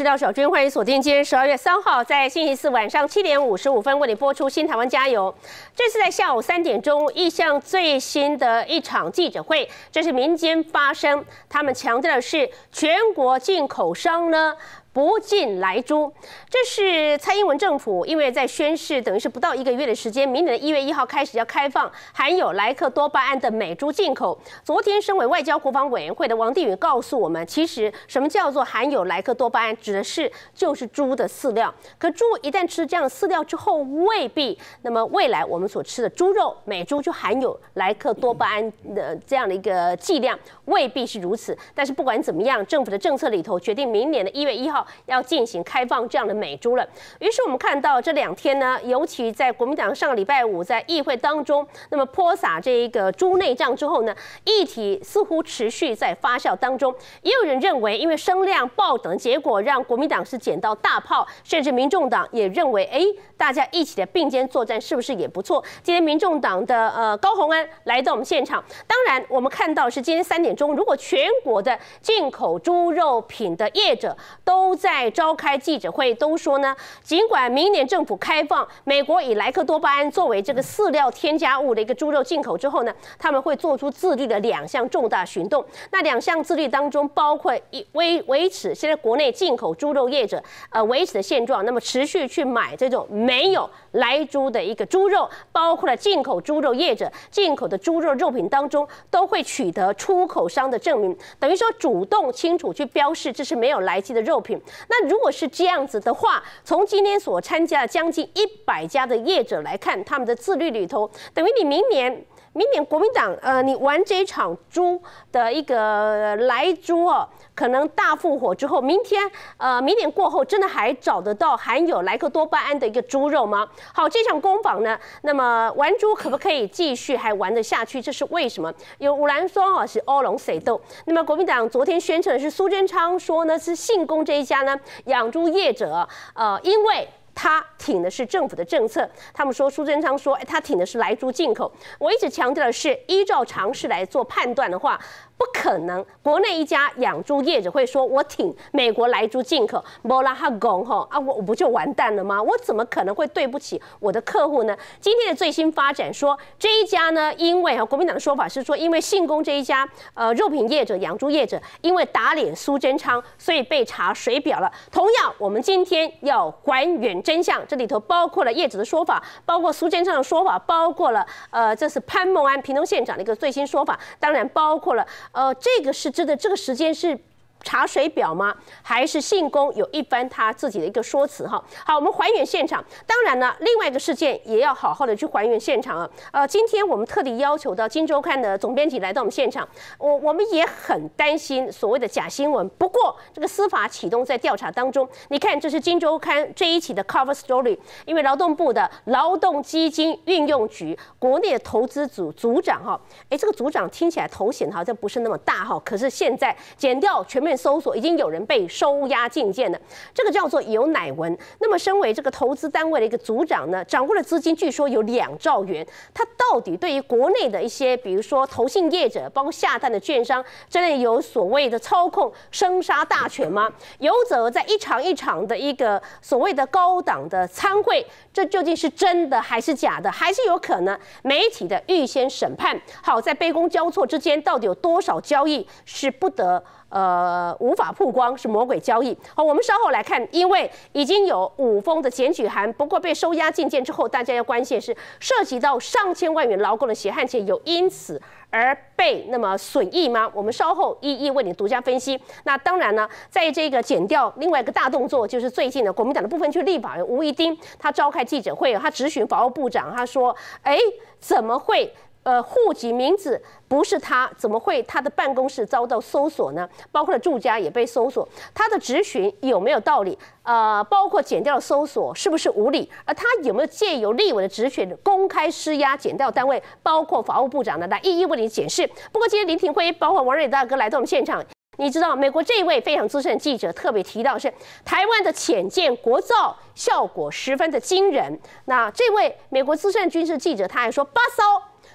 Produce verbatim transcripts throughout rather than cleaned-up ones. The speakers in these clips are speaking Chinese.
是廖小军，欢迎锁定今天十二月三号在星期四晚上七点五十五分为你播出《新台湾加油》。这是在下午三点钟一项最新的一场记者会，这是民间发声，他们强调的是全国进口商呢不进莱猪。这是蔡英文政府因为在宣示，等于是不到一个月的时间，明年的一月一号开始要开放含有莱克多巴胺的美猪进口。昨天身为外交国防委员会的王定宇告诉我们，其实什么叫做含有莱克多巴胺，指的是就是猪的饲料。可猪一旦吃这样的饲料之后，未必那么未来我们所吃的猪肉美猪就含有莱克多巴胺的这样的一个剂量，未必是如此。但是不管怎么样，政府的政策里头决定明年的一月一号。要进行开放这样的美猪了。于是我们看到这两天呢，尤其在国民党上个礼拜五在议会当中，那么泼洒这个猪内脏之后呢，议题似乎持续在发酵当中。也有人认为，因为声量爆等，结果让国民党是捡到大炮，甚至民众党也认为，哎，大家一起的并肩作战是不是也不错？今天民众党的呃高虹安来到我们现场。当然，我们看到是今天三点钟，如果全国的进口猪肉品的业者都都在召开记者会，都说呢，尽管明年政府开放美国以莱克多巴胺作为这个饲料添加物的一个猪肉进口之后呢，他们会做出自律的两项重大行动。那两项自律当中，包括一维维持现在国内进口猪肉业者呃维持的现状，那么持续去买这种没有莱猪的一个猪肉，包括了进口猪肉业者进口的猪肉肉品当中，都会取得出口商的证明，等于说主动清楚去标示这是没有莱基的肉品。那如果是这样子的话，从今天所参加的将近一百家的业者来看，他们的自律里头，等于你明年。明年国民党，呃，你玩这一场猪的一个莱猪哦，可能大复活之后，明天，呃，明年过后，真的还找得到含有莱克多巴胺的一个猪肉吗？好，这场攻防呢，那么玩猪可不可以继续还玩得下去？这是为什么？有五兰说哈是欧龙谁斗，那么国民党昨天宣称的是苏贞昌说呢是信公这一家呢养猪业者，呃，因为。他挺的是政府的政策，他们说苏贞昌说，哎，他挺的是莱猪进口。我一直强调的是，依照常识来做判断的话，不可能国内一家养猪业者会说我挺美国莱猪进口，没啦哈拱吼啊，我我不就完蛋了吗？我怎么可能会对不起我的客户呢？今天的最新发展说，这一家呢，因为啊，国民党的说法是说，因为信公这一家呃肉品业者、养猪业者，因为打脸苏贞昌，所以被查水表了。同样，我们今天要还原真相，这里头包括了业者的说法，包括苏贞昌的说法，包括了呃，这是潘孟安屏东县长的一个最新说法，当然包括了呃，这个是真的，这个时间是查水表吗？还是信公有一番他自己的一个说辞哈？好，我们还原现场。当然呢，另外一个事件也要好好的去还原现场啊。呃，今天我们特地要求到《今周刊》的总编辑来到我们现场，我我们也很担心所谓的假新闻。不过这个司法启动在调查当中，你看这是《今周刊》这一期的 cover story， 因为劳动部的劳动基金运用局国内的投资组组长哈，哎，这个组长听起来头衔好像不是那么大哈，可是现在减掉全面。搜索已经有人被收押禁见了，这个叫做游乃文。那么，身为这个投资单位的一个组长呢，掌握的资金据说有两兆元。他到底对于国内的一些，比如说投信业者，包括下单的券商，真的有所谓的操控生杀大权吗？有则在一场一场的一个所谓的高档的参会，这究竟是真的还是假的？还是有可能媒体的预先审判？好，在杯弓交错之间，到底有多少交易是不得？呃，无法曝光是魔鬼交易。好，我们稍后来看，因为已经有五封的检举函，不过被收押禁见之后，大家要关心是涉及到上千万元劳工的血汗钱，有因此而被那么损益吗？我们稍后一一为你独家分析。那当然呢，在这个减掉另外一个大动作，就是最近的国民党的部分区立法院吴怡丁，他召开记者会，他质询法务部长，他说：“哎，怎么会？”呃，户籍名字不是他，怎么会他的办公室遭到搜索呢？包括了住家也被搜索，他的质询有没有道理？呃，包括检调搜索是不是无理？而他有没有借由立委的职权公开施压检调单位，包括法务部长呢？来一一为你解释。不过今天林廷辉，包括王瑞大哥来到我们现场。你知道美国这一位非常资深的记者特别提到是台湾的潜舰国造效果十分的惊人。那这位美国资深军事记者他还说八艘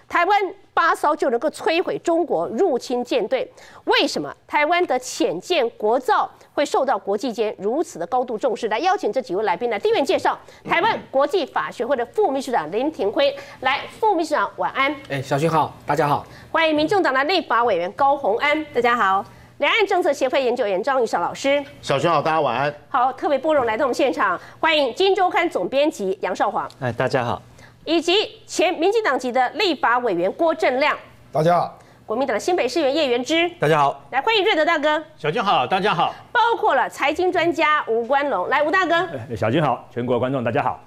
台湾八艘就能够摧毁中国入侵舰队。为什么台湾的潜舰国造会受到国际间如此的高度重视？来邀请这几位来宾来第一位介绍台湾国际法学会的副秘书长林廷辉。来，副秘书长晚安。哎，小薰好，大家好。欢迎民众党的立法委员高虹安，大家好。 两岸政策协会研究员张宇翔老师，小薰好，大家晚安。好，特别拨冗来到我们现场，欢迎《今周刊》总编辑杨少煌，哎，大家好，以及前民进党籍的立法委员郭正亮，大家好，国民党的新北市议员叶元之，大家好，来欢迎瑞德大哥，小薰好，大家好，包括了财经专家吴关龙，来吴大哥，小薰好，全国观众大家好。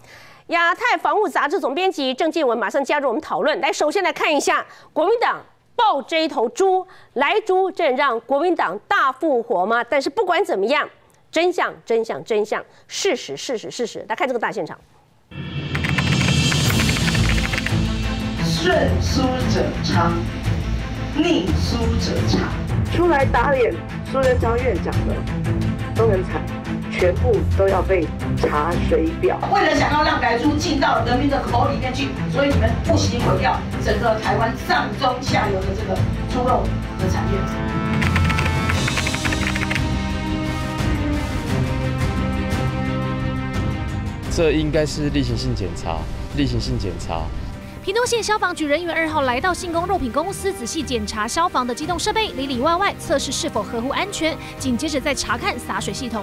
亚太防务杂志总编辑郑建文马上加入我们讨论。来，首先来看一下国民党。 抱这一头猪，莱猪，这让国民党大复活吗？但是不管怎么样，真相，真相，真相，事实，事实，事实。来看这个大现场。顺输者昌，逆输者查。出来打脸苏贞昌院长的都很惨，全部都要被查水表。为了想要让莱猪进到人民的口里面去，所以你们不惜毁掉。 整个台湾上中下游的这个猪肉的产业，这应该是例行性检查，例行性检查。 屏东县消防局人员二号来到信公肉品公司，仔细检查消防的机动设备里里外外，测试是否合乎安全。紧接着再查看洒水系统。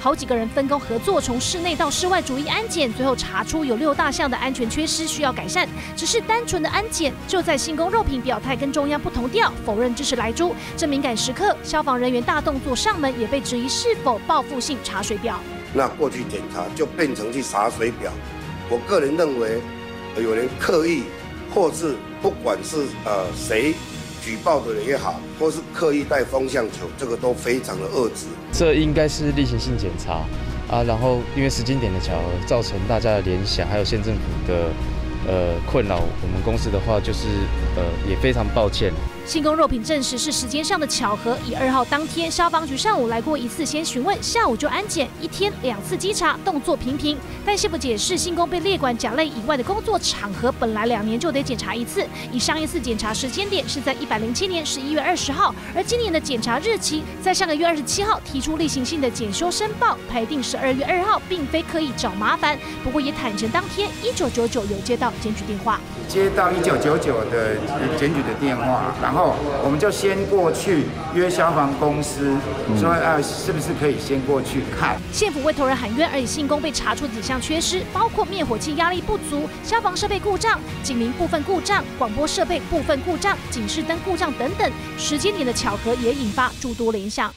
好几个人分工合作，从室内到室外逐一安检，最后查出有六大项的安全缺失需要改善。只是单纯的安检，就在信公肉品表态跟中央不同调，否认支持莱猪。这敏感时刻，消防人员大动作上门，也被质疑是否报复性查水表。那过去检查就变成去查水表。 我个人认为，有人刻意，或是不管是呃谁举报的人也好，或是刻意带风向球，这个都非常的恶质。这应该是例行性检查啊，然后因为时间点的巧合，造成大家的联想，还有县政府的。 呃，困扰我们公司的话，就是呃，也非常抱歉。信公肉品证实是时间上的巧合，以二号当天消防局上午来过一次先询问，下午就安检，一天两次稽查，动作频频。但是不解释信公被列管甲类以外的工作场合，本来两年就得检查一次。以上一次检查时间点是在一百零七年十一月二十号，而今年的检查日期在上个月二十七号提出例行性的检修申报，排定十二月二号，并非刻意找麻烦。不过也坦诚，当天一九九九有接到。 检举电话，接到一九九九的检举的电话，然后我们就先过去约消防公司，说呃是不是可以先过去看。县府为头人喊冤，而以信公被查出几项缺失，包括灭火器压力不足、消防设备故障、警铃部分故障、广播设备部分故障、警示灯故障等等。时间点的巧合也引发诸多联想。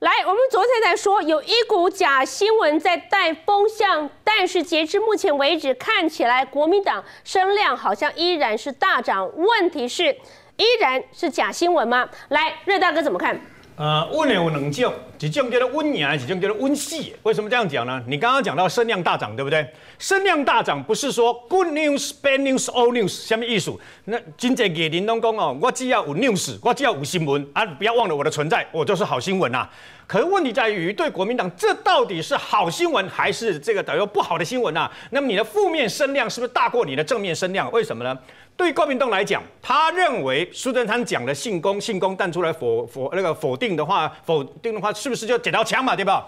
来，我们昨天在说有一股假新闻在带风向，但是截至目前为止，看起来国民党声量好像依然是大涨。问题是，依然是假新闻吗？来，瑞大哥怎么看？呃，稳的有两种，一种叫做稳赢，一种叫做稳死。为什么这样讲呢？你刚刚讲到声量大涨，对不对？声量大涨不是说 good news, bad news, all news， 什么意思？那真侪艺人拢讲哦，我只要有 news， 我只要有新闻啊，不要忘了我的存在，我就是好新闻啊。 可是问题在于，对国民党，这到底是好新闻还是这个等于不好的新闻啊？那么你的负面声量是不是大过你的正面声量？为什么呢？对国民党来讲，他认为苏贞昌讲的信公信公淡出来否否那个否定的话，否定的话是不是就捡到枪嘛？对吧？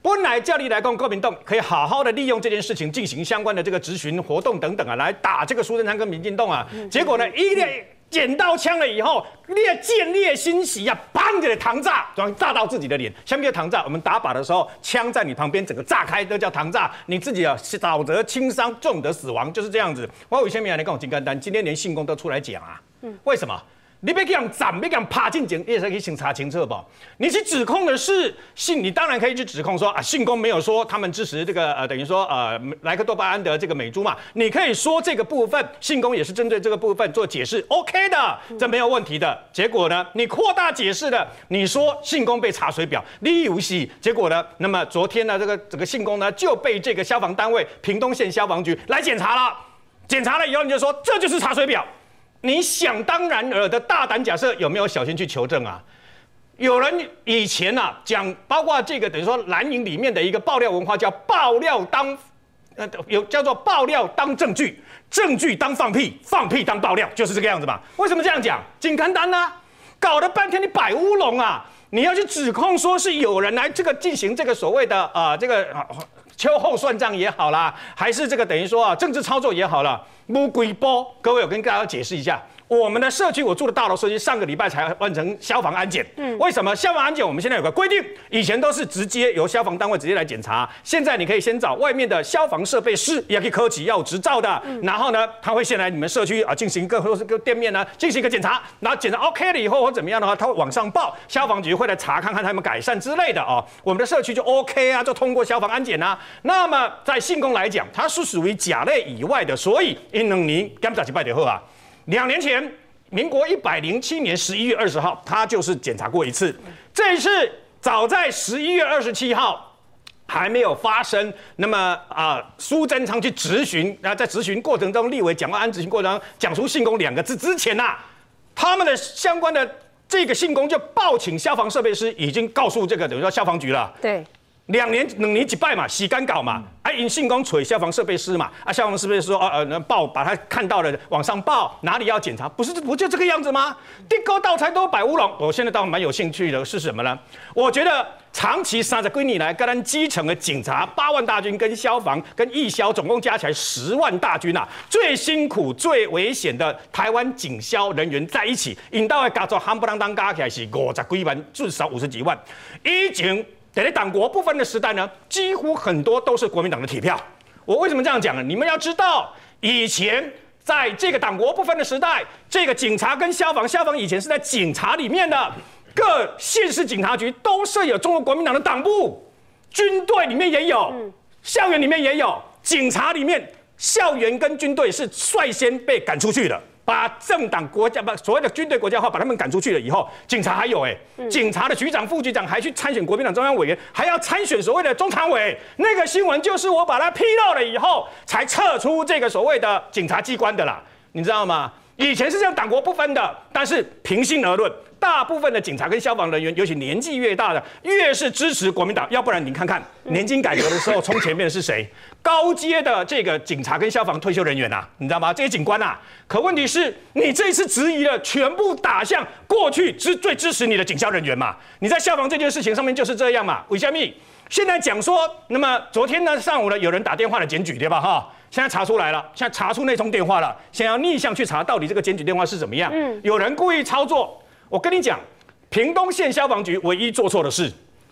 本来教理来讲，国民党可以好好的利用这件事情进行相关的这个质询活动等等啊，来打这个苏贞昌跟民进党啊。结果呢，一列捡到枪了以后，列见猎心喜啊，砰的膛炸，然后炸到自己的脸。下面叫膛炸，我们打靶的时候，枪在你旁边整个炸开，都叫膛炸。你自己啊，少则轻伤，重则死亡，就是这样子。我有前面来跟我金甘丹，今天连信公都出来讲啊，嗯、为什么？ 你别这样斩，别这样爬进警，也是可以请查清楚吧。你去指控的是信，你当然可以去指控说啊，信公没有说他们支持这个呃，等于说呃莱克多巴胺的这个美猪嘛。你可以说这个部分，信公也是针对这个部分做解释 ，OK 的，这没有问题的。结果呢，你扩大解释的，你说信公被查水表，利益无息。结果呢，那么昨天呢，这个这个信公呢就被这个消防单位屏东县消防局来检查了，检查了以后你就说这就是查水表。 你想当然尔的大胆假设，有没有小心去求证啊？有人以前啊讲，包括这个等于说蓝营里面的一个爆料文化叫“爆料当呃，有叫做爆料当证据，证据当放屁，放屁当爆料，就是这个样子嘛。为什么这样讲？简单啊，搞了半天你摆乌龙啊！你要去指控说是有人来这个进行这个所谓的啊、呃、这个秋后算账也好啦，还是这个等于说啊政治操作也好啦，不归波。各位，我跟大家解释一下。 我们的社区，我住的大楼社区，上个礼拜才完成消防安检。嗯，为什么消防安检？我们现在有个规定，以前都是直接由消防单位直接来检查，现在你可以先找外面的消防设备师，也可以科技要有执照的。嗯、然后呢，他会先来你们社区啊进行各或是各店面呢进行一个检查，然后检查 OK 了以后或怎么样的话，他会往上报，消防局会来查看看他们改善之类的啊、哦。我们的社区就 OK 啊，就通过消防安检啊。那么在信公来讲，它是属于甲类以外的，所以因能你检查一摆就好啊。 两年前，民国一百零七年十一月二十号，他就是检查过一次。这一次早在十一月二十七号还没有发生。那么啊、呃，苏贞昌去质询，那、呃、在质询过程中，立委蒋万安质询过程中讲出“性工”两个字之前呐、啊，他们的相关的这个性工就报请消防设备师，已经告诉这个等于说消防局了。对。 两年两年一拜嘛，洗干搞嘛，啊，因性工找消防设备师嘛，啊，消防设备师说，呃呃，报把他看到的往上报，哪里要检查，不是不就这个样子吗？地沟道才都摆乌龙，我现在倒蛮有兴趣的是什么呢？我觉得长期三十几年来，跟咱基层的警察八万大军跟消防跟义消总共加起来十万大军啊，最辛苦最危险的台湾警消人员在一起，引到的加作夯不啷当加起来是五十几万，至少五十几万，以前。 在党国不分的时代呢，几乎很多都是国民党的铁票。我为什么这样讲呢？你们要知道，以前在这个党国不分的时代，这个警察跟消防，消防以前是在警察里面的各县市警察局都设有中国国民党的党部，军队里面也有，校园里面也有，警察里面校园跟军队是率先被赶出去的。 把政党国家把所谓的军队国家化，把他们赶出去了以后，警察还有哎、欸，嗯、警察的局长、副局长还去参选国民党中央委员，还要参选所谓的中常委。那个新闻就是我把它披露了以后，才撤出这个所谓的警察机关的啦，你知道吗？以前是这样党国不分的，但是平心而论，大部分的警察跟消防人员，尤其年纪越大的，越是支持国民党。要不然你看看年金改革的时候，冲前面的是谁？高阶的这个警察跟消防退休人员啊，你知道吗？这些警官啊，可问题是，你这次质疑了，全部打向过去支最支持你的警消人员嘛？你在消防这件事情上面就是这样嘛？为什么？现在讲说，那么昨天呢上午呢，有人打电话来检举，对吧？哈。 现在查出来了，现在查出那通电话了，想要逆向去查到底这个检举电话是怎么样。嗯，有人故意操作。我跟你讲，屏东县消防局唯一做错的事，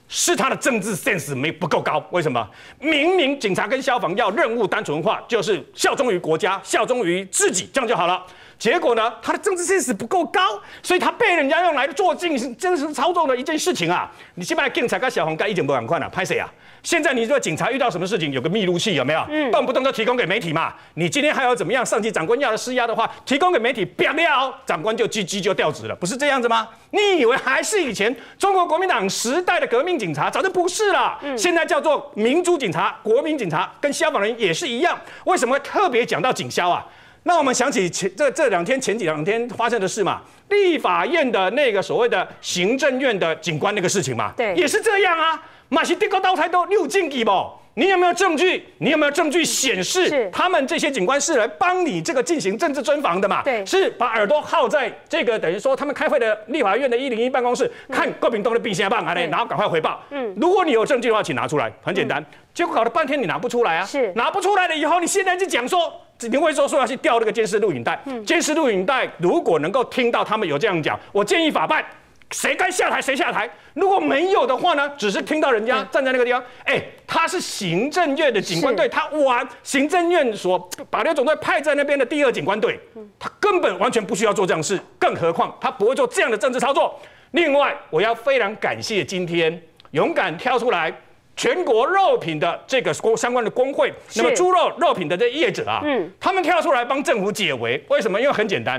是他的政治 sense 没不够高。为什么？明明警察跟消防要任务单纯化，就是效忠于国家、效忠于自己，这样就好了。结果呢，他的政治 sense 不够高，所以他被人家用来做进行真实操纵的一件事情啊。你现在警察跟消防该一点不赶快了，拍谁啊？ 现在你说警察遇到什么事情，有个密录器有没有？嗯，动不动就提供给媒体嘛。你今天还要怎么样？上级长官要的施压的话，提供给媒体，不要长官就 G G 就调职了，不是这样子吗？你以为还是以前中国国民党时代的革命警察？早就不是了。嗯，现在叫做民主警察、国民警察，跟消防人也是一样。为什么特别讲到警消啊？那我们想起前这这两天前几两天发生的事嘛，立法院的那个所谓的行政院的警官那个事情嘛，对，也是这样啊。 马西地沟刀台都六进级不？你有没有证据？你有没有证据显示他们这些警官是来帮你这个进行政治专访的嘛？对，是把耳朵耗在这个等于说他们开会的立法院的一零一办公室、嗯、看郭屏东的病线棒啊嘞，然后赶快回报。嗯，如果你有证据的话，请拿出来，很简单。嗯、结果搞了半天你拿不出来啊，是拿不出来了以后，你现在就讲说。 你会说说要去调那个监视录影带，嗯、监视录影带如果能够听到他们有这样讲，我建议法办，谁该下台谁下台。如果没有的话呢，只是听到人家站在那个地方，哎、嗯，他是行政院的警官队，他完行政院所把刘总队派在那边的第二警官队，他根本完全不需要做这样的事，更何况他不会做这样的政治操作。另外，我要非常感谢今天勇敢跳出来。 全国肉品的这个相关的工会，那么猪肉肉品的这业者啊，嗯、他们跳出来帮政府解围，为什么？因为很简单，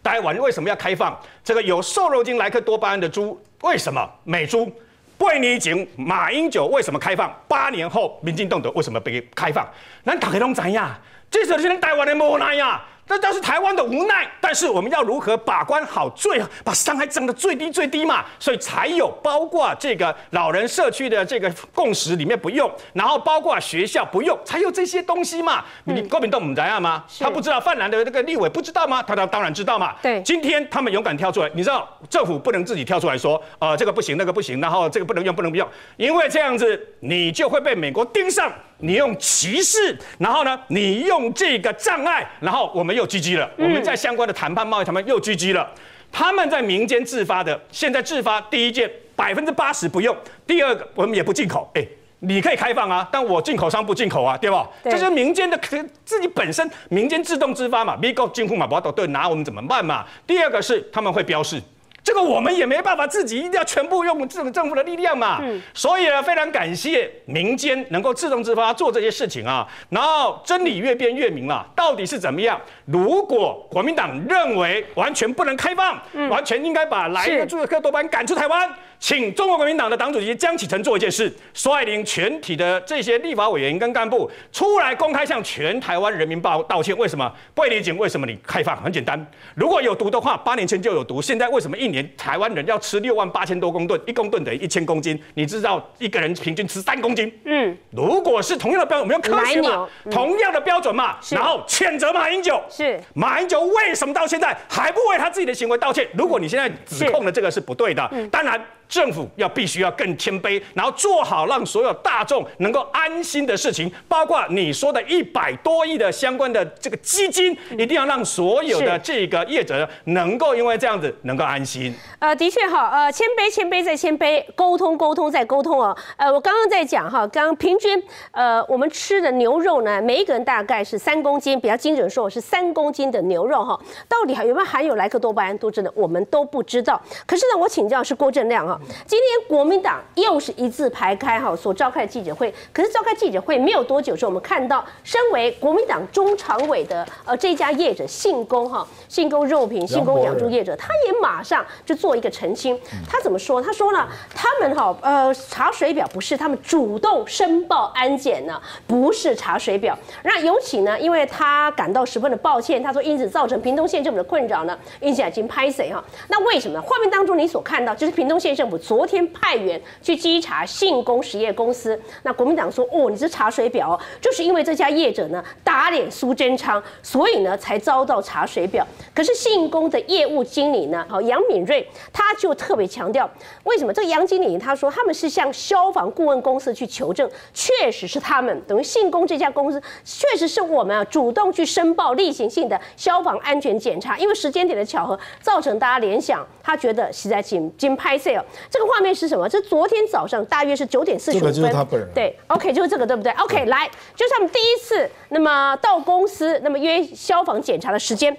台湾为什么要开放这个有瘦肉精、莱克多巴胺的猪？为什么美猪？ 八年前马英九为什么开放？八年后民进党为什么被开放？咱大家拢知呀，这就是咱台湾的无奈呀。那倒是台湾的无奈。但是我们要如何把关好最，把伤害降得最低最低嘛？所以才有包括这个老人社区的这个共识里面不用，然后包括学校不用，才有这些东西嘛。嗯、你郭敏栋我们怎样吗？他不知道，泛蓝的那个立委不知道吗？他当然知道嘛。对，今天他们勇敢跳出来，你知道政府不能自己跳出来说，呃，这个不行，那个不行，然后这个不能用，不能不用，因为这样子你就会被美国盯上。 你用歧视，然后呢，你用这个障碍，然后我们又 G G 了，嗯、我们在相关的谈判、贸易谈判又 G G 了。他们在民间自发的，现在自发第一件百分之八十不用，第二个我们也不进口，哎、欸，你可以开放啊，但我进口商不进口啊，对吧？对，这就是民间的自己本身民间自动自发嘛，美国进口嘛，不要对拿我们怎么办嘛。第二个是他们会标示。 这个我们也没办法，自己一定要全部用政政府的力量嘛。嗯、所以呢，非常感谢民间能够自动自发做这些事情啊。然后真理越辩越明了，到底是怎么样？如果国民党认为完全不能开放，嗯、完全应该把莱因克克多巴胺赶出台湾，请中国国民党的党主席江启臣做一件事，率领全体的这些立法委员跟干部出来公开向全台湾人民道道歉。为什么？不理解为什么你开放？很简单，如果有毒的话，八年前就有毒，现在为什么一？ 年台湾人要吃六万八千多公吨，一公吨等于一千公斤。你知道一个人平均吃三公斤。嗯，如果是同样的标准，我们用科学嘛，嗯、同样的标准嘛，然后谴责马英九。是马英九为什么到现在还不为他自己的行为道歉？如果你现在指控的这个是不对的，嗯、当然政府要必须要更谦卑，然后做好让所有大众能够安心的事情，包括你说的一百多亿的相关的这个基金，一定要让所有的这个业者能够因为这样子能够安心。 呃，的确哈，呃，谦卑，谦卑再谦卑，沟通，沟通再沟通啊、哦。呃，我刚刚在讲哈，刚平均，呃，我们吃的牛肉呢，每一个人大概是三公斤，比较精准说是三公斤的牛肉哈、哦，到底有没有含有莱克多巴胺多酚呢？我们都不知道。可是呢，我请教是郭正亮哈、哦，今天国民党又是一字排开哈、哦，所召开的记者会，可是召开记者会没有多久之后，我们看到身为国民党中常委的呃这家业者信公哈、哦，信公肉品、信公养猪业者，他也马上。 就做一个澄清，他怎么说？他说呢，他们哈、哦、呃查水表不是他们主动申报安检呢，不是查水表。那尤其呢，因为他感到十分的抱歉，他说因此造成屏东县政府的困扰呢，因此已经拍谁哈？那为什么？画面当中你所看到就是屏东县政府昨天派员去稽查信公实业公司。那国民党说哦，你是查水表、哦，就是因为这家业者呢打脸苏贞昌，所以呢才遭到查水表。可是信公的业务经理呢，好杨。 敏锐，他就特别强调，为什么这个杨经理他说他们是向消防顾问公司去求证，确实是他们等于信公这家公司，确实是我们啊主动去申报例行性的消防安全检查，因为时间点的巧合造成大家联想，他觉得实在紧紧拍摄哦。这个画面是什么？这昨天早上大约是九点四十五分，这个就是他本人。对 ，OK， 就是这个对不对 ？OK， 来，就是他们第一次那么到公司那么约消防检查的时间，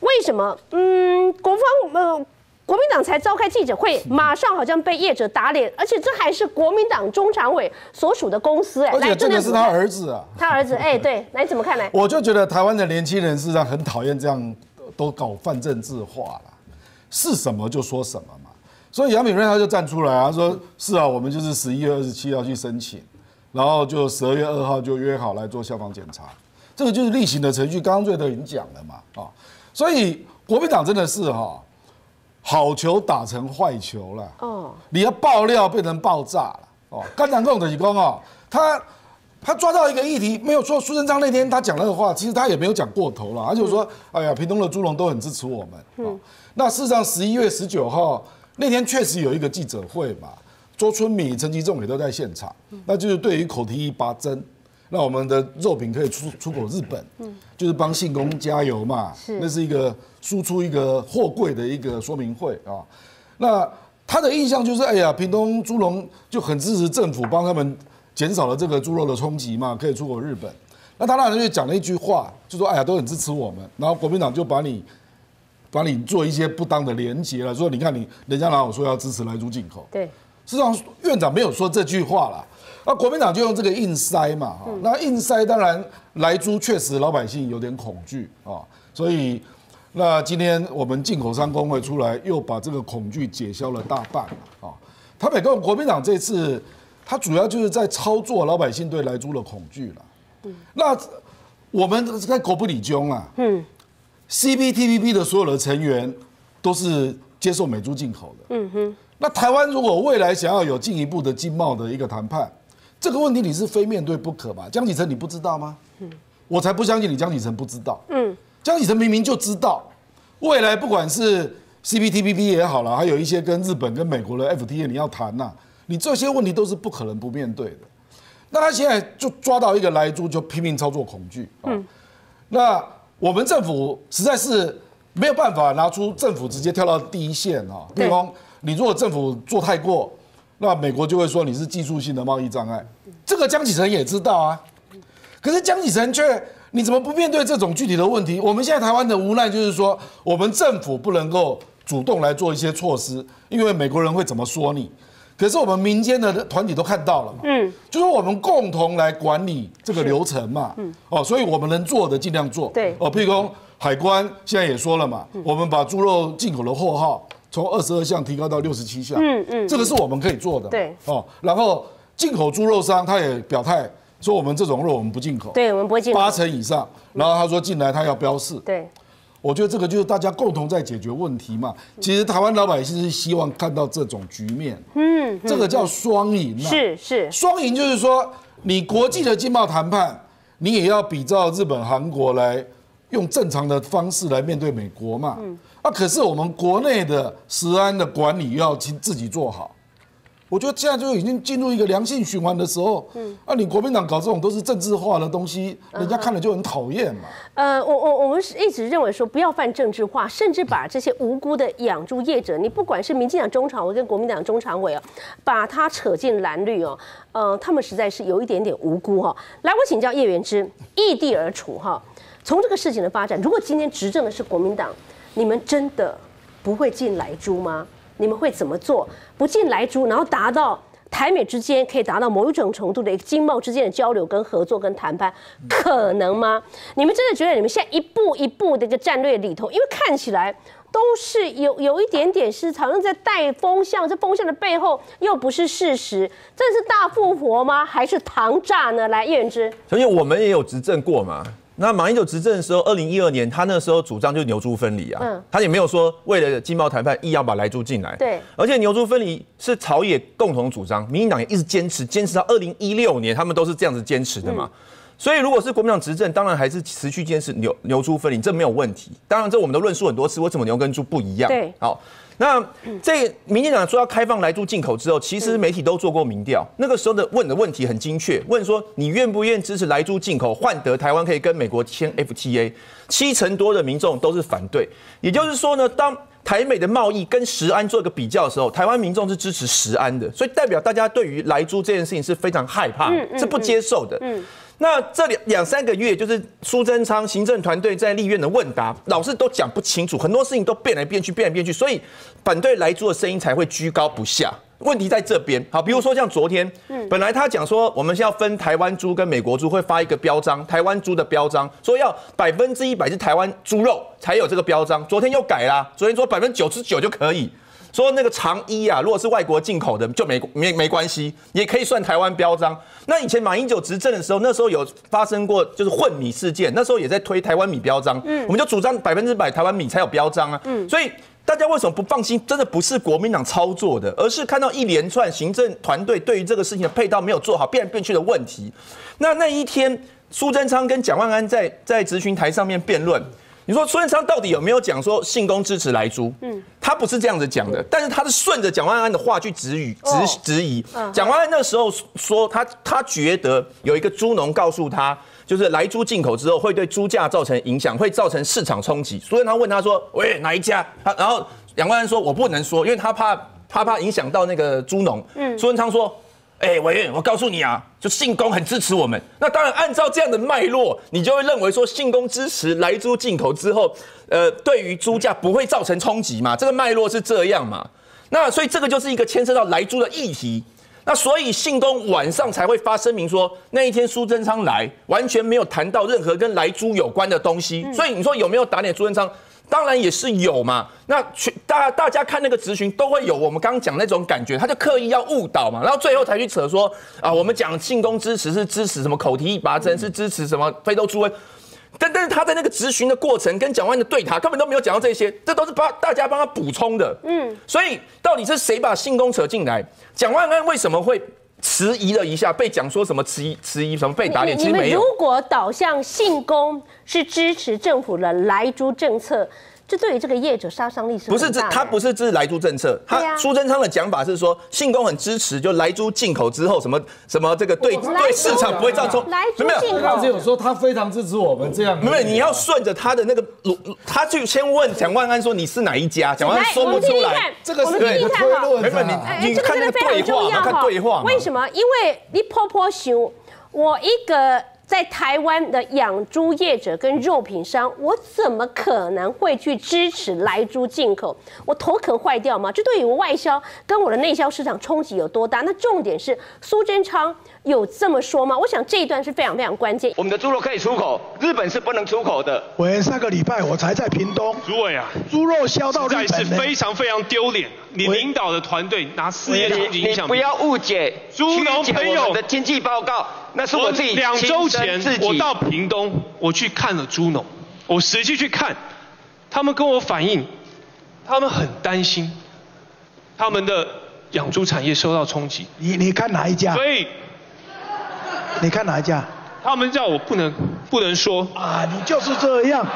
为什么？嗯，国方呃。 国民党才召开记者会，马上好像被业者打脸，而且这还是国民党中常委所属的公司、欸，而且这个是他儿子啊，他儿子，哎、欸，对，来怎么看呢？我就觉得台湾的年轻人事实上很讨厌这样都搞泛政治化啦，是什么就说什么嘛。所以杨敏锐他就站出来啊，说是啊，我们就是十一月二十七号去申请，然后就十二月二号就约好来做消防检查，这个就是例行的程序。刚刚最都已经讲了嘛，啊、哦，所以国民党真的是哈、哦。 好球打成坏球了哦， oh. 你要爆料变成爆炸了哦。甘南共的李光哦，他他抓到一个议题，没有说苏贞昌那天他讲那个话，其实他也没有讲过头了，他就说，嗯、哎呀，屏东的猪农都很支持我们。嗯、哦，那事实上十一月十九号那天确实有一个记者会嘛，周春米、陈吉仲也都在现场，嗯、那就是对于口蹄疫拔针，那我们的肉品可以出出口日本，嗯，就是帮信公加油嘛，是那是一个。 输出一个货柜的一个说明会啊，那他的印象就是，哎呀，屏东猪农就很支持政府帮他们减少了这个猪肉的冲击嘛，可以出口日本。那他当然就讲了一句话，就说，哎呀，都很支持我们。然后国民党就把你把你做一些不当的连结了，说你看你人家哪有说要支持莱猪进口？对，事实上院长没有说这句话啦。那国民党就用这个硬塞嘛，哈、嗯，那硬塞当然莱猪确实老百姓有点恐惧啊，所以。 那今天我们进口商工会出来，又把这个恐惧解消了大半啊！台北共国民党这次，它主要就是在操作老百姓对莱猪的恐惧了。嗯，那我们在狗不理中啊，嗯， C P T P P 的所有的成员都是接受美猪进口的。嗯哼。那台湾如果未来想要有进一步的经贸的一个谈判，这个问题你是非面对不可吧？江启臣你不知道吗？嗯。我才不相信你江启臣不知道。嗯。江启臣明明就知道，未来不管是 C P T P P 也好啦，还有一些跟日本跟美国的 F T A 你要谈呐、啊，你这些问题都是不可能不面对的。那他现在就抓到一个来猪，就拼命操作恐惧。嗯。那我们政府实在是没有办法拿出政府直接跳到第一线啊。比方你如果政府做太过，那美国就会说你是技术性的贸易障碍。这个江启臣也知道啊，可是江启臣却你怎么不面对这种具体的问题？我们现在台湾的无奈就是说，我们政府不能够主动来做一些措施，因为美国人会怎么说你？可是我们民间的团体都看到了嘛，嗯，就是我们共同来管理这个流程嘛，嗯，哦，所以我们能做的尽量做，对，哦，譬如说海关现在也说了嘛，嗯、我们把猪肉进口的货号从二十二项提高到六十七项，嗯嗯，这个是我们可以做的，对，哦，然后进口猪肉商他也表态说我们这种肉我们不进口，对，我们不会进口八成以上，然后他说进来他要标示，对。我觉得这个就是大家共同在解决问题嘛。其实台湾老百姓是希望看到这种局面，嗯，嗯这个叫双赢、啊。是是，双赢就是说，你国际的经贸谈判，你也要比照日本、韩国来用正常的方式来面对美国嘛。嗯、啊，可是我们国内的食安的管理要自己做好。我觉得现在就已经进入一个良性循环的时候，嗯，啊，你国民党搞这种都是政治化的东西，人家看了就很讨厌嘛。呃，我我我们一直认为说不要犯政治化，甚至把这些无辜的养猪业者，你不管是民进党中常委跟国民党中常委哦，把他扯进蓝绿哦，呃，他们实在是有一点点无辜哈、哦。来，我请教叶元之，异地而处哈、哦，从这个事情的发展，如果今天执政的是国民党，你们真的不会进来猪吗？你们会怎么做？不进来猪，然后达到台美之间可以达到某一种程度的一个经贸之间的交流、跟合作、跟谈判，可能吗？你们真的觉得你们现在一步一步的一个战略里头，因为看起来都是有有一点点是好像在带风向，这风向的背后又不是事实，这是大复活吗？还是糖炸呢？来，叶元之，首先我们也有执政过嘛。那马英九执政的时候，二零一二年，他那时候主张就是牛猪分离啊，嗯、他也没有说为了经贸谈判硬要把莱猪进来。对，而且牛猪分离是朝野共同主张，民进党也一直坚持，坚持到二零一六年，他们都是这样子坚持的嘛。嗯、所以如果是国民党执政，当然还是持续坚持牛牛猪分离，这没有问题。当然，这我们都论述很多次，为什么牛跟猪不一样？对，好。那这民进党说要开放莱猪进口之后，其实媒体都做过民调，那个时候的问的问题很精确，问说你愿不愿意支持莱猪进口，换得台湾可以跟美国签 F T A， 七成多的民众都是反对。也就是说呢，当台美的贸易跟食安做一个比较的时候，台湾民众是支持食安的，所以代表大家对于莱猪这件事情是非常害怕，是不接受的。嗯嗯嗯嗯那这两两三个月，就是苏贞昌行政团队在立院的问答，老是都讲不清楚，很多事情都变来变去，变来变去，所以反对莱猪的声音才会居高不下。问题在这边，好，比如说像昨天，嗯、本来他讲说我们是要分台湾猪跟美国猪，会发一个标章，台湾猪的标章，说要百分之一百是台湾猪肉才有这个标章，昨天又改啦，昨天说百分之九十九就可以。说那个长衣啊，如果是外国进口的就没没没关系，也可以算台湾标章。那以前马英九执政的时候，那时候有发生过就是混米事件，那时候也在推台湾米标章，嗯、我们就主张百分之百台湾米才有标章啊。嗯、所以大家为什么不放心？真的不是国民党操作的，而是看到一连串行政团队对于这个事情的配套没有做好，变来变去的问题。那那一天，苏贞昌跟蒋万安在在质询台上面辩论。你说苏贞昌到底有没有讲说信公支持莱猪？嗯，他不是这样子讲的，但是他是顺着蒋万安的话去质疑、质质疑。蒋万安那时候说他他觉得有一个猪农告诉他，就是莱猪进口之后会对猪价造成影响，会造成市场冲击。所以他问他说：“喂，哪一家？”他然后蒋万安说：“我不能说，因为他怕他怕影响到那个猪农。”嗯，苏贞昌说。哎、欸，委员，我告诉你啊，就信公很支持我们。那当然，按照这样的脉络，你就会认为说信公支持莱猪进口之后，呃，对于猪价不会造成冲击嘛？这个脉络是这样嘛？那所以这个就是一个牵涉到莱猪的议题。那所以信公晚上才会发声明说，那一天苏贞昌来，完全没有谈到任何跟莱猪有关的东西。所以你说有没有打脸苏贞昌？当然也是有嘛，那大大家看那个质询都会有我们刚刚讲那种感觉，他就刻意要误导嘛，然后最后才去扯说啊，我们讲信公支持是支持什么口蹄疫拔针，是支持什么非洲猪瘟，但但是他在那个质询的过程跟蒋万安的对谈根本都没有讲到这些，这都是帮大家帮他补充的。嗯，所以到底是谁把信公扯进来？蒋万安为什么会迟疑了一下，被讲说什么迟疑、迟疑什么被打脸？其实没有。你们如果导向信公是支持政府的莱猪政策，这对于这个业者杀伤力是不是？他不是支莱猪政策，他苏贞昌的讲法是说，信公很支持，就莱猪进口之后，什么什么这个对对市场不会造成。莱猪进口只有说他非常支持我们这样。没有，你要顺着他的那个，他就先问蒋万安说你是哪一家，蒋万安说不出来。这个是对推论。没问你，你看那个对话嘛，看对话。为什么？因为你婆婆想，我一个。在台湾的养猪业者跟肉品商，我怎么可能会去支持莱猪进口？我头壳坏掉吗？这对于我外销跟我的内销市场冲击有多大？那重点是苏贞昌有这么说吗？我想这一段是非常非常关键。我们的猪肉可以出口，日本是不能出口的。喂，上个礼拜我才在屏东，主委啊，猪肉销到日本是非常非常丢脸。你领导的团队拿事业冲击影响，你不要误解，猪农朋友的经济报告。那是我自己。两周前我到屏东，我去看了猪农，我实际去看，他们跟我反映，他们很担心，他们的养猪产业受到冲击。你你看哪一家？所以，你看哪一家？他们叫我不能不能说啊，你就是这样。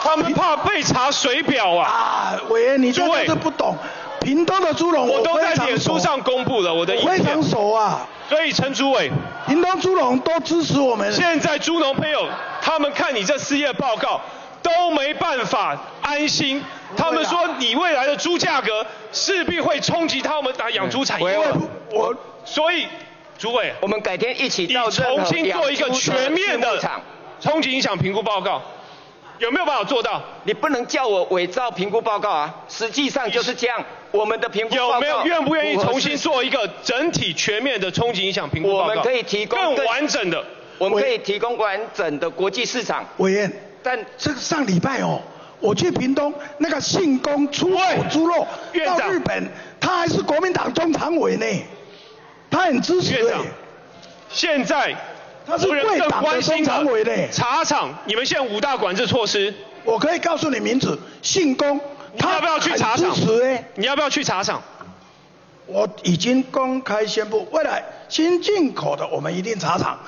他们怕被查水表啊。啊，委员，你真的是不懂。屏东的猪农，我都在脸书上公布了我的意见。非常熟啊。所以陈主委，屏东猪农都支持我们。现在猪农朋友，他们看你这事业报告，都没办法安心。他们说你未来的猪价格势必会冲击他们打养猪产业。我所以主委，我们改天一起到重新做一个全面的冲击影响评估报告。有没有办法做到？你不能叫我伪造评估报告啊！实际上就是这样，我们的评估报告有没有愿不愿意重新做一个整体全面的冲击影响评估报告？我们可以提供更完整的，我们可以提供完整的国际市场。委员，但这个上礼拜哦，我去屏东那个信公出口猪肉到日本，他还是国民党中常委呢，他很支持。院长，现在。他是贵党的中常委嘞。茶厂，你们现在五大管制措施，我可以告诉你名字，信公，他要不要去茶厂？你要不要去茶厂？我已经公开宣布，未来新进口的我们一定茶厂，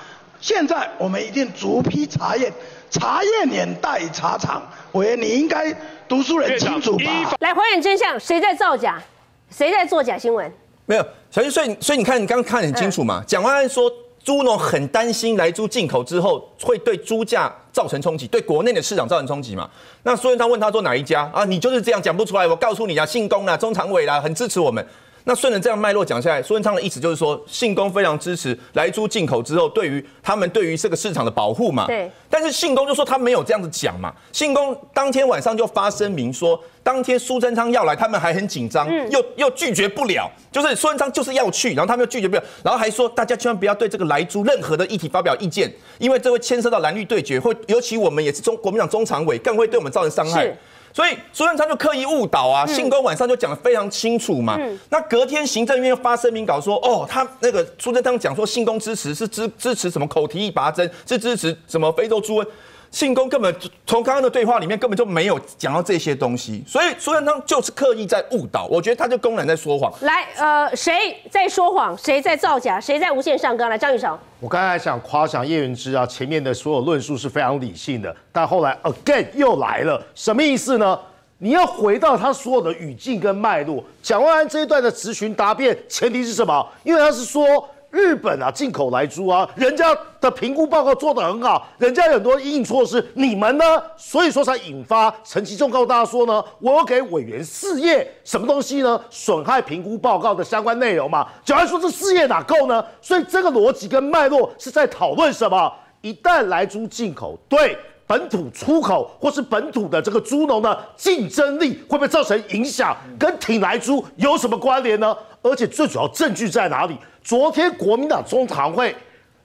现在我们一定逐批查验，查验年代茶厂。委员，你应该读书人清楚吧？来还原真相，谁在造假？谁在做假新闻？没有，所以所以所以你看，你刚刚看很清楚嘛。蒋万安说。猪农很担心莱猪进口之后会对猪价造成冲击，对国内的市场造成冲击嘛？那苏贞昌问他说哪一家啊？你就是这样讲不出来，我告诉你啊，信公啦、中常委啦，很支持我们。那顺着这样脉络讲下来，苏贞昌的意思就是说，信公非常支持莱猪进口之后对于他们对于这个市场的保护嘛。对。但是信公就说他没有这样子讲嘛，信公当天晚上就发声明说，当天苏贞昌要来，他们还很紧张，又又拒绝不了，就是苏贞昌就是要去，然后他们又拒绝不了，然后还说大家千万不要对这个莱猪任何的议题发表意见，因为这会牵涉到蓝绿对决，会尤其我们也是中国民党中常委，更会对我们造成伤害。所以苏贞昌就刻意误导啊，信公晚上就讲得非常清楚嘛。嗯、那隔天行政院又发声明稿说，哦，他那个苏贞昌讲说信公支持是支支持什么口蹄疫拔针，是支持什么非洲猪瘟，信公根本从刚刚的对话里面根本就没有讲到这些东西，所以苏贞昌就是刻意在误导。我觉得他就公然在说谎。来，呃，谁在说谎？谁在造假？谁在无限上纲？来，张宇韶，我刚才想夸奖叶元之啊，前面的所有论述是非常理性的，但后来 again 又来了，什么意思呢？你要回到他所有的语境跟脉络。蒋万安这一段的质询答辩，前提是什么？因为他是说。日本啊，进口莱猪啊，人家的评估报告做得很好，人家有很多因应措施，你们呢？所以说才引发陈其仲告诉大家说呢，我要给委员四页什么东西呢？损害评估报告的相关内容嘛。蒋万安说这四页哪够呢？所以这个逻辑跟脉络是在讨论什么？一旦莱猪进口，对。本土出口或是本土的这个猪农的竞争力会不会造成影响？跟挺莱猪有什么关联呢？而且最主要证据在哪里？昨天国民党中常会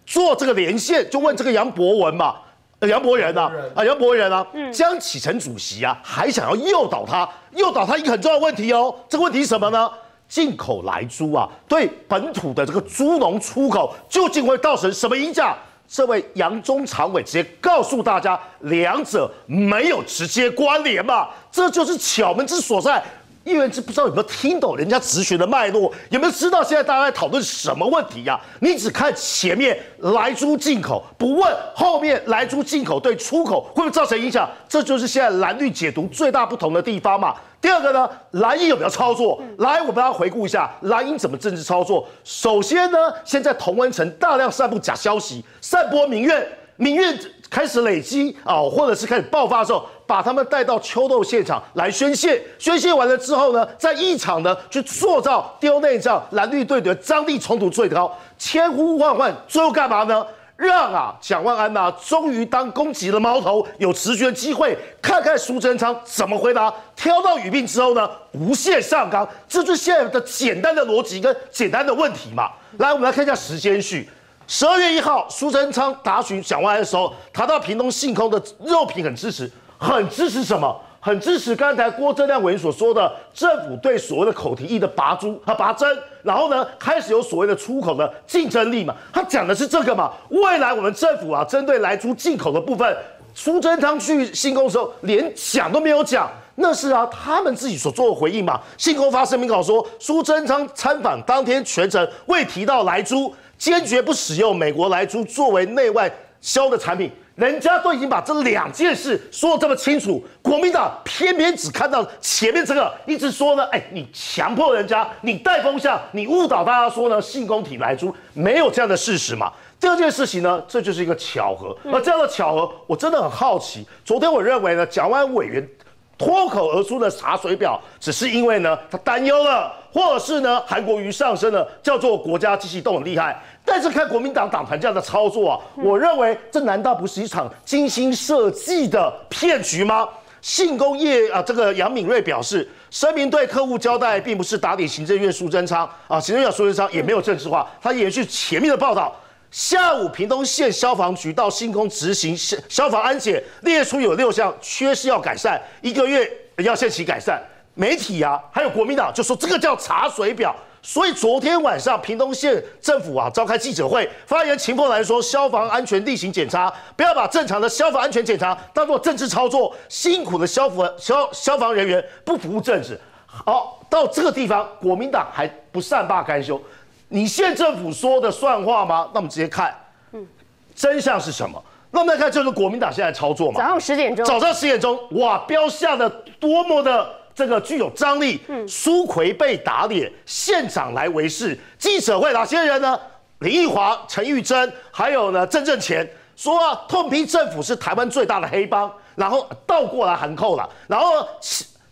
做这个连线，就问这个杨博文嘛，呃、杨博仁啊，啊杨博仁啊，江启臣主席啊，还想要诱导他，诱导他一个很重要的问题哦，这个问题是什么呢？进口莱猪啊，对本土的这个猪农出口究竟会造成什么影响？这位杨中常委直接告诉大家，两者没有直接关联嘛，这就是巧门之所在。议员不知道有没有听懂人家质询的脉络，有没有知道现在大家在讨论什么问题呀、啊？你只看前面来猪进口，不问后面来猪进口对出口会不会造成影响，这就是现在蓝绿解读最大不同的地方嘛。第二个呢，蓝营有没有操作？来，我们要回顾一下蓝营怎么政治操作。首先呢，现在同温层大量散布假消息，散播民怨，民怨开始累积啊、哦，或者是开始爆发的时候。 把他们带到秋斗现场来宣泄，宣泄完了之后呢，在议场呢去塑造丢内战、蓝绿对决、张力冲突最高，千呼万唤，最后干嘛呢？让啊蒋万安呐、啊，终于当攻击的矛头，有直觉机会，看看苏贞昌怎么回答。挑到语病之后呢，无限上纲，这就是现在的简单的逻辑跟简单的问题嘛。来，我们来看一下时间序。 十二月一号，苏贞昌答询蒋万安的时候，谈到屏东信空的肉品很支持，很支持什么？很支持刚才郭正亮委员所说的政府对所谓的口蹄疫的拔珠和拔针，然后呢，开始有所谓的出口的竞争力嘛。他讲的是这个嘛。未来我们政府啊，针对来猪进口的部分，苏贞昌去信空的时候，连讲都没有讲。 那是啊，他们自己所做的回应嘛。信空发声明稿说，苏贞昌参访当天全程未提到莱猪，坚决不使用美国莱猪作为内外销的产品。人家都已经把这两件事说得这么清楚，国民党偏偏只看到前面这个，一直说呢，哎，你强迫人家，你带风向，你误导大家说呢，信空提莱猪没有这样的事实嘛。 第二件事情呢，这就是一个巧合。而这样的巧合，我真的很好奇。昨天我认为呢，蒋万安委员。 脱口而出的查水表，只是因为呢，他担忧了，或者是呢，韩国瑜上升了，叫做国家机器动很厉害。但是看国民党党团这样的操作啊，我认为这难道不是一场精心设计的骗局吗？信工业啊，这个杨敏瑞表示，声明对客户交代，并不是打脸行政院苏贞昌啊，行政院苏贞昌也没有政治化，他延续前面的报道。 下午，屏东县消防局到星空执行消防安检，列出有六项缺失要改善，一个月要限期改善。媒体啊，还有国民党就说这个叫查水表。所以昨天晚上，屏东县政府啊召开记者会，发言秦凤兰说，消防安全例行检查，不要把正常的消防安全检查当作政治操作，辛苦的消防消消防人员不服务政治。好，到这个地方，国民党还不善罢甘休。 你县政府说的算话吗？那我们直接看，嗯，真相是什么？那我们来看，就是国民党现在操作嘛。早上十点钟，早上十点钟，哇，标下的多么的这个具有张力。嗯，苏奎被打脸，县长来维持记者会，哪些人呢？林奕华、陈玉珍，还有呢郑正乾说啊，痛批政府是台湾最大的黑帮，然后倒过来函扣了，然后。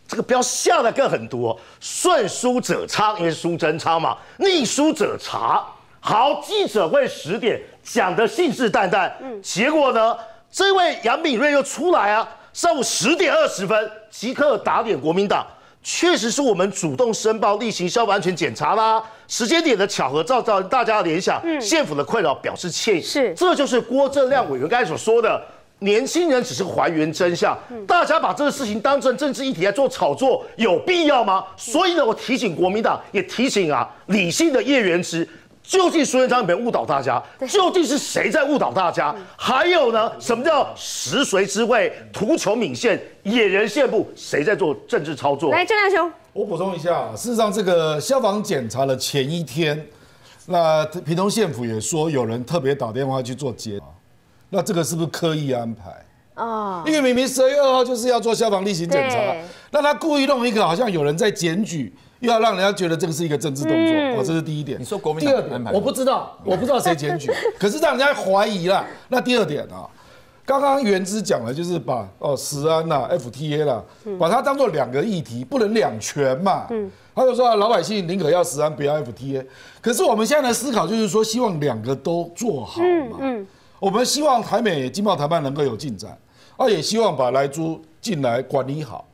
这个标下的更很多，顺书者昌，因为苏贞昌嘛，逆书者查。好，记者会十点讲得信誓旦旦，嗯，结果呢，这位杨敏瑞又出来啊，上午十点二十分即刻打脸国民党，确实是我们主动申报例行消防安全检查啦。时间点的巧合，造造大家的联想，嗯，县府的困扰表示歉意，是，这就是郭正亮委员刚才所说的。 年轻人只是还原真相，大家把这个事情当成政治议题来做炒作，有必要吗？所以呢，我提醒国民党，也提醒啊理性的叶元之，究竟苏贞昌有没有误导大家？究竟是谁在误导大家？还有呢，什么叫食髓知味、图穷匕现、野人献步？谁在做政治操作？来，郑亮兄，我补充一下，事实上，这个消防检查的前一天，那屏东县府也说有人特别打电话去做检查。 那这个是不是刻意安排啊？ Oh. 因为明明十二月二号就是要做消防例行检查，那他故意弄一个好像有人在检举，又要让人家觉得这个是一个政治动作，嗯、哦，这是第一点。你说国民党安排？我不知道，我不知道谁检举，可是让人家怀疑啦。那第二点啊，刚刚元之讲了，就是把哦食安啦、F T A 啦，嗯、把它当做两个议题，不能两全嘛。嗯，他就说、啊、老百姓宁可要食安，不要 F T A。可是我们现在的思考就是说，希望两个都做好嘛。嗯。嗯 我们希望台美经贸谈判能够有进展，啊，也希望把莱猪进来管理好，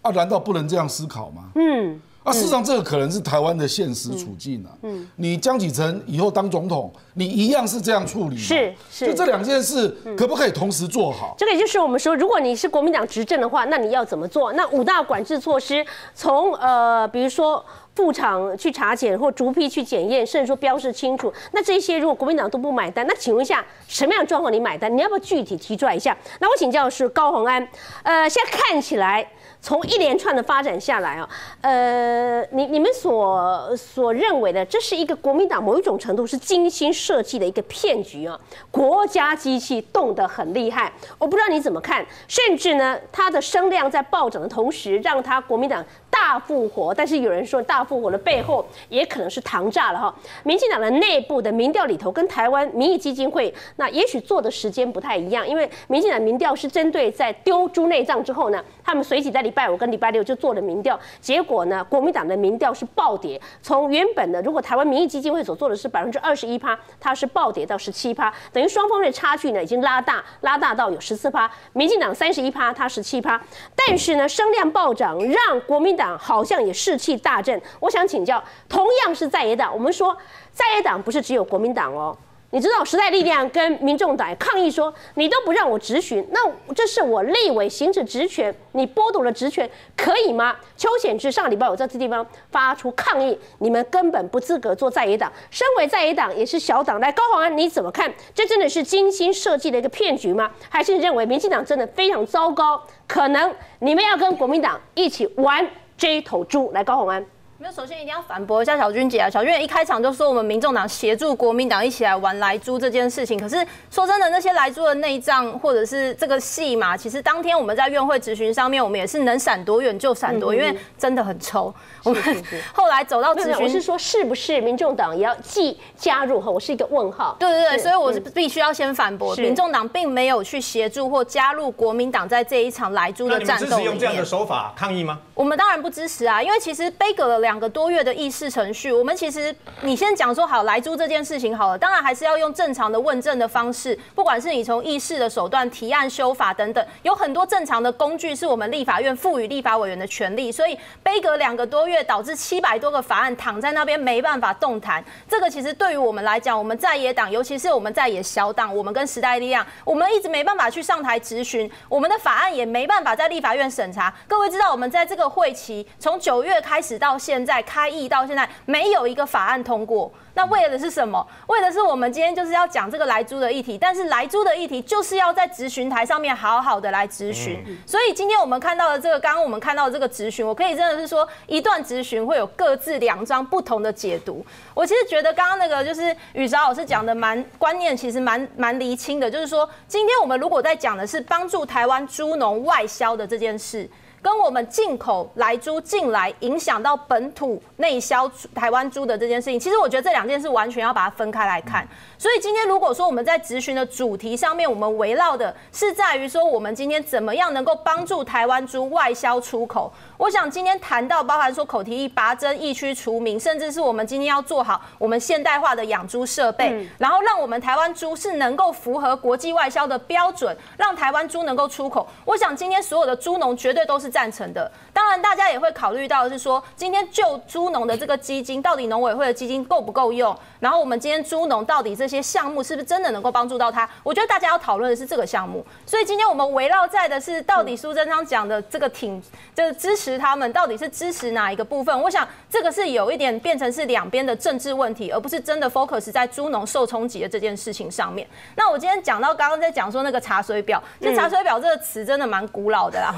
啊，难道不能这样思考吗？嗯，啊，事实上这个可能是台湾的现实处境啊。嗯，你江启臣以后当总统，你一样是这样处理。是是，就这两件事可不可以同时做好？这个也就是我们说，如果你是国民党执政的话，那你要怎么做？那五大管制措施，从呃，比如说。 副副厂去查检或逐批去检验，甚至说标示清楚。那这些如果国民党都不买单，那请问一下，什么样的状况你买单？你要不要具体提出来一下？那我请教的是高虹安，呃，现在看起来从一连串的发展下来啊，呃，你你们所所认为的，这是一个国民党某一种程度是精心设计的一个骗局啊，国家机器动得很厉害。我不知道你怎么看，甚至呢，它的声量在暴涨的同时，让它国民党大复活，但是有人说大复活的背后也可能是糖诈了哈。民进党的内部的民调里头，跟台湾民意基金会那也许做的时间不太一样，因为民进党民调是针对在丢猪内脏之后呢，他们随即在礼拜五跟礼拜六就做了民调，结果呢，国民党的民调是暴跌，从原本的如果台湾民意基金会所做的是百分之二十一趴，它是暴跌到十七趴，等于双方的差距呢已经拉大，拉大到有十四趴，民进党三十一趴，它十七趴，但是呢，声量暴涨让国民党好像也士气大振，我想请教，同样是在野党，我们说在野党不是只有国民党哦，你知道时代力量跟民众党抗议说，你都不让我质询，那这是我立委行使职权，你剥夺了职权，可以吗？邱显智上礼拜我在这地方发出抗议，你们根本不资格做在野党，身为在野党也是小党，来高虹安你怎么看？这真的是精心设计的一个骗局吗？还是你认为民进党真的非常糟糕，可能你们要跟国民党一起玩？这一头猪，来高虹安。没有，首先一定要反驳一下小军姐啊！小军姐一开场就说我们民众党协助国民党一起来玩莱猪这件事情，可是说真的，那些莱猪的内脏或者是这个戏码，其实当天我们在院会质询上面，我们也是能闪多远就闪多，嗯嗯嗯因为真的很臭。我们后来走到质询，我是说是不是民众党也要既加入后，我是一个问号。对对对，所以我是必须要先反驳，嗯、民众党并没有去协助或加入国民党在这一场莱猪的战斗里面。那你们支持用这样的手法抗议吗？我们当然不支持啊，因为其实杯葛了两。两个多月的议事程序，我们其实你先讲说好莱猪这件事情好了，当然还是要用正常的问政的方式，不管是你从议事的手段、提案、修法等等，有很多正常的工具是我们立法院赋予立法委员的权利，所以杯葛两个多月导致七百多个法案躺在那边没办法动弹，这个其实对于我们来讲，我们在野党，尤其是我们在野小党，我们跟时代力量，我们一直没办法去上台质询，我们的法案也没办法在立法院审查。各位知道，我们在这个会期从九月开始到现在。现在开议到现在没有一个法案通过，那为的是什么？为的是我们今天就是要讲这个莱猪的议题，但是莱猪的议题就是要在质询台上面好好的来质询。嗯、所以今天我们看到的这个，刚刚我们看到的这个质询，我可以真的是说，一段质询会有各自两张不同的解读。我其实觉得刚刚那个就是宇韶老师讲的蛮观念，其实蛮蛮厘清的，就是说今天我们如果在讲的是帮助台湾猪农外销的这件事。跟我们进口莱猪进来影响到本土内销台湾猪的这件事情，其实我觉得这两件事完全要把它分开来看。所以今天如果说我们在质询的主题上面，我们围绕的是在于说我们今天怎么样能够帮助台湾猪外销出口。我想今天谈到包含说口蹄疫拔针、疫区除名，甚至是我们今天要做好我们现代化的养猪设备，嗯、然后让我们台湾猪是能够符合国际外销的标准，让台湾猪能够出口。我想今天所有的猪农绝对都是赞成的，当然大家也会考虑到是说，今天救猪农的这个基金，到底农委会的基金够不够用？然后我们今天猪农到底这些项目是不是真的能够帮助到他？我觉得大家要讨论的是这个项目，所以今天我们围绕在的是到底苏贞昌讲的这个挺，就是支持他们到底是支持哪一个部分？我想这个是有一点变成是两边的政治问题，而不是真的 focus 在猪农受冲击的这件事情上面。那我今天讲到刚刚在讲说那个查水表，其实查水表这个词真的蛮古老的啦，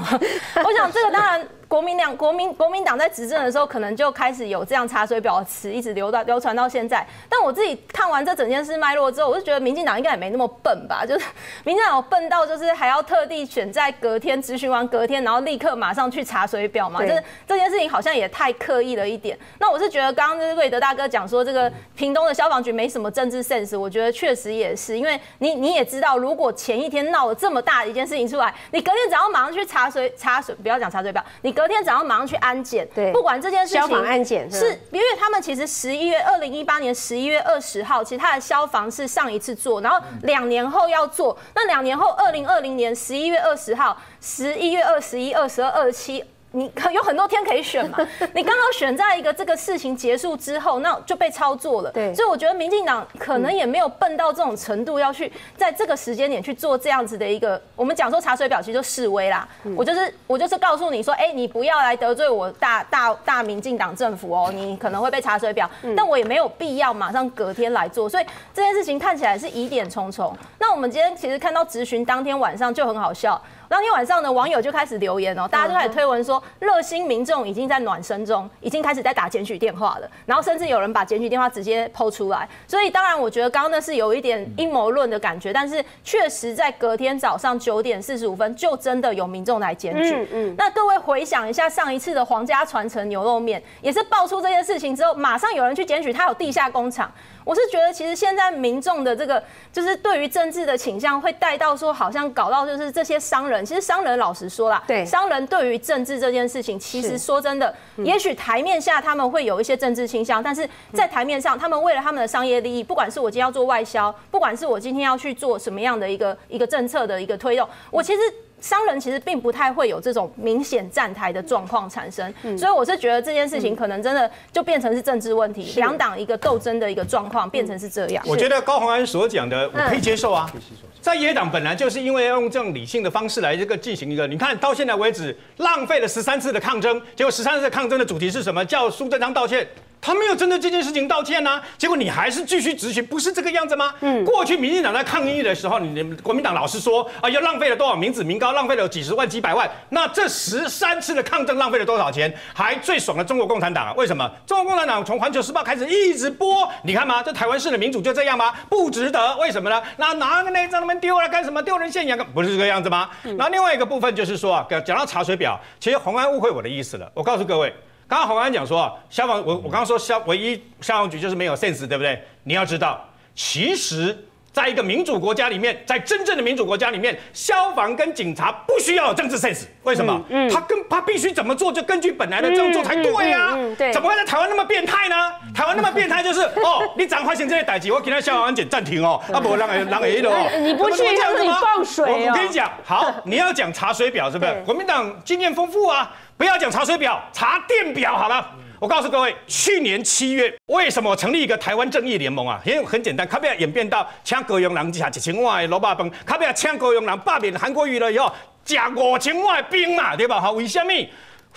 我想。这个当然，国民党、国民国民党在执政的时候，可能就开始有这样查水表的词，一直流到流传到现在。但我自己看完这整件事脉络之后，我就觉得民进党应该也没那么笨吧？就是民进党有笨到就是还要特地选在隔天质询完隔天，然后立刻马上去查水表嘛？就是这件事情好像也太刻意了一点。那我是觉得刚刚就是瑞德大哥讲说，这个屏东的消防局没什么政治 sense， 我觉得确实也是，因为你你也知道，如果前一天闹了这么大的一件事情出来，你隔天早上马上去查水查水表。不要讲查水表，你隔天早上马上去安检，不管这件事情，消防安检是因为他们其实十一月二零一八年十一月二十号，其实他的消防是上一次做，然后两年后要做，那两年后二零二零年十一月二十号、十一月二十一、二十二、二十七。你有很多天可以选嘛，你刚好选在一个这个事情结束之后，那就被操作了。对，所以我觉得民进党可能也没有笨到这种程度，要去在这个时间点去做这样子的一个，我们讲说查水表其实就示威啦。嗯、我就是我就是告诉你说，哎、欸，你不要来得罪我大大大民进党政府哦，你可能会被查水表，嗯、但我也没有必要马上隔天来做，所以这件事情看起来是疑点重重。那我们今天其实看到质询当天晚上就很好笑。 当天晚上呢，网友就开始留言哦，大家就开始推文说，热心民众已经在暖身中，已经开始在打检举电话了。然后甚至有人把检举电话直接抛出来。所以当然，我觉得刚刚那是有一点阴谋论的感觉，但是确实在隔天早上九点四十五分，就真的有民众来检举。嗯嗯、那各位回想一下上一次的皇家传承牛肉面，也是爆出这件事情之后，马上有人去检举，他有地下工厂。我是觉得其实现在民众的这个就是对于政治的倾向，会带到说好像搞到就是这些商人。 其实商人老实说啦，对商人对于政治这件事情，其实说真的，嗯、也许台面下他们会有一些政治倾向，但是在台面上，他们为了他们的商业利益，不管是我今天要做外销，不管是我今天要去做什么样的一个一个政策的一个推动，我其实。 商人其实并不太会有这种明显站台的状况产生，嗯、所以我是觉得这件事情可能真的就变成是政治问题，两党一个斗争的一个状况变成是这样。我觉得高虹安所讲的我可以接受啊，嗯、在野党本来就是因为要用这种理性的方式来这个进行一个，你看到现在为止浪费了十三次的抗争，结果十三次的抗争的主题是什么？叫苏贞昌道歉。 他没有针对这件事情道歉呐、啊，结果你还是继续质询，不是这个样子吗？嗯，过去民进党在抗议的时候，你国民党老是说啊，要浪费了多少民脂民膏，浪费了几十万、几百万。那这十三次的抗争浪费了多少钱？还最爽的中国共产党啊？为什么？中国共产党从《环球时报》开始一直播，你看嘛，这台湾式的民主就这样吗？不值得，为什么呢？那拿个内脏他们丢了干什么？丢人现眼，不是这个样子吗？嗯、然后另外一个部分就是说啊，讲到查水表，其实虹安误会我的意思了，我告诉各位。 刚刚虹安讲说啊，消防我我刚刚说消唯一消防局就是没有 sense， 对不对？你要知道，其实在一个民主国家里面，在真正的民主国家里面，消防跟警察不需要有政治 sense， 为什么？嗯嗯、他跟他必须怎么做就根据本来的这样做才对呀、啊嗯嗯嗯嗯。怎么会在台湾那么变态呢？台湾那么变态就是哦，你长发型这些代志，我给他消防安检暂停哦，啊不，让人让人一路哦，你不去让你放水、哦、我, 我跟你讲，好，你要讲查水表是不是？国民党经验丰富啊。 不要讲查水表，查电表好了。我告诉各位，去年七月，为什么我成立一个台湾正义联盟啊？因为很简单，它不要演变到抢高雄人吃一千万的萝卜饭，它不要抢高雄人罢免韩国瑜了以后，吃五千万的兵嘛，对吧？好，为什么？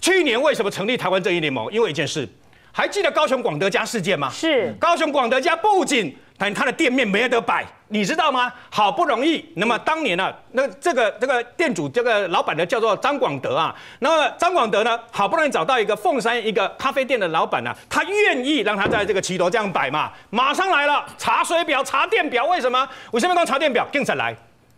去年为什么成立台湾正义联盟？因为一件事，还记得高雄广德家事件吗？是。高雄广德家不仅但它的店面没得摆。 你知道吗？好不容易，那么当年啊，那这个这个店主这个老板呢，叫做张广德啊。那么张广德呢，好不容易找到一个凤山一个咖啡店的老板呢、啊，他愿意让他在这个骑楼这样摆嘛。马上来了，查水表、查电表，为什么？我下面讲查电表，警察来，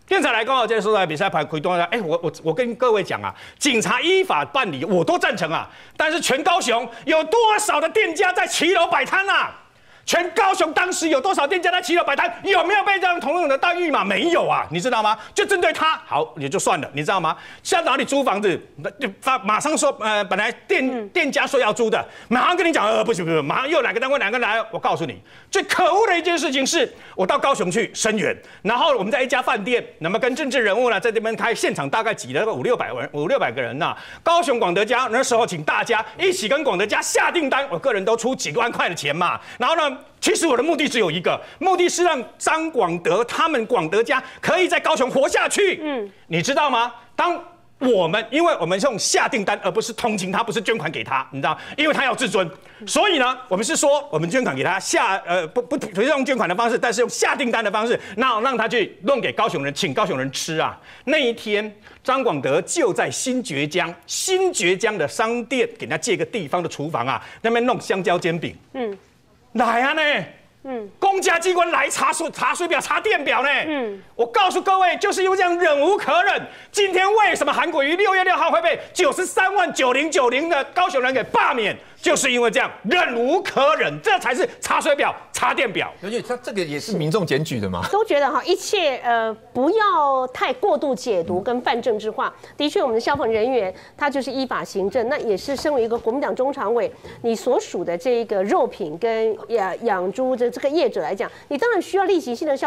警察来刚好在说在比赛牌亏多少？哎、欸，我我我跟各位讲啊，警察依法办理，我都赞成啊。但是全高雄有多少的店家在骑楼摆摊啊？ 全高雄当时有多少店家在骑楼摆摊？有没有被这样同等的待遇嘛？没有啊，你知道吗？就针对他，好也就算了，你知道吗？现在哪里租房子，马马上说，呃，本来店店家说要租的，马上跟你讲，呃，不行不行，马上又哪个单位哪个来，我告诉你，最可恶的一件事情是，我到高雄去声援，然后我们在一家饭店，那么跟政治人物呢在这边开现场，大概挤了五六百人，五六百个人呐、啊。高雄广德家那时候请大家一起跟广德家下订单，我个人都出几万块的钱嘛，然后呢。 其实我的目的只有一个，目的是让张广德他们广德家可以在高雄活下去。嗯，你知道吗？当我们因为我们用下订单，而不是同情他，不是捐款给他，你知道，因为他要自尊，所以呢，我们是说我们捐款给他下，呃，不不不是用捐款的方式，但是用下订单的方式，那让他去弄给高雄人，请高雄人吃啊。那一天，张广德就在新崛江新崛江的商店给他借个地方的厨房啊，那边弄香蕉煎饼。嗯。 来啊呢，嗯，公家机关来查水查水表、查电表呢，嗯，我告诉各位，就是因为这样忍无可忍。今天为什么韩国瑜六月六号会被九十三万九零九零的高雄人给罢免，就是因为这样忍无可忍，这才是查水表、查电表。尤其他这个也是民众检举的嘛，都觉得哈，一切呃不要太过度解读跟泛政治化。的确，我们的消防人员他就是依法行政，那也是身为一个国民党中常委，你所属的这个肉品跟。 养养猪的这个业者来讲，你当然需要立即性的消防。